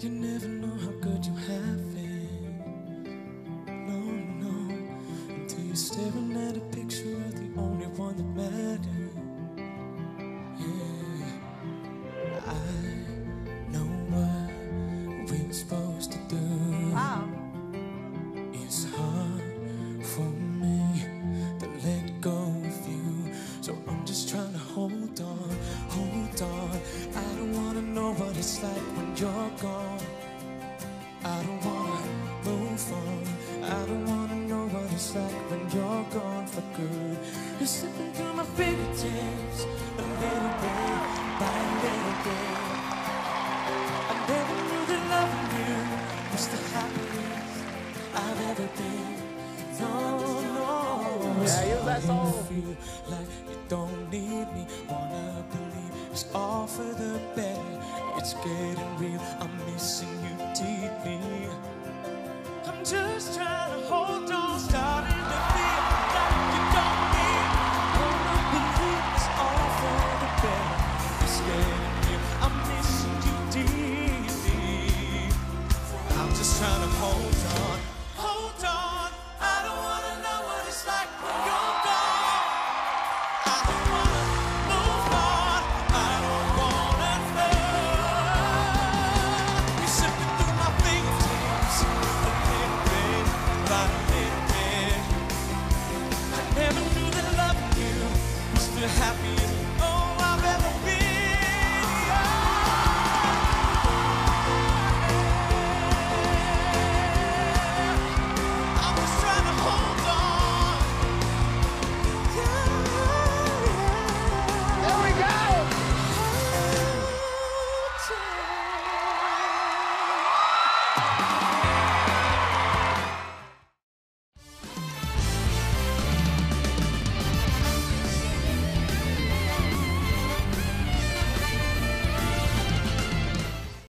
You never know how good you have it. No, no. Until you're staring at a picture of the only one that mattered. Yeah, I know what we're supposed to do. Wow. It's hard for me to let go of you, so I'm just trying to hold on, hold on. I don't wanna know what it's like when you're gone. I don't wanna move on. I don't wanna know what it's like when you're gone for good. You're slipping through my fingertips, a little bit by a little bit. I never knew that loving you was the happiest I've ever been. No, no. Yeah, you that song. Feel like you don't need me. Wanna believe it's all for the better. It's getting real. I'm missing you deeply. I'm just trying to hold on.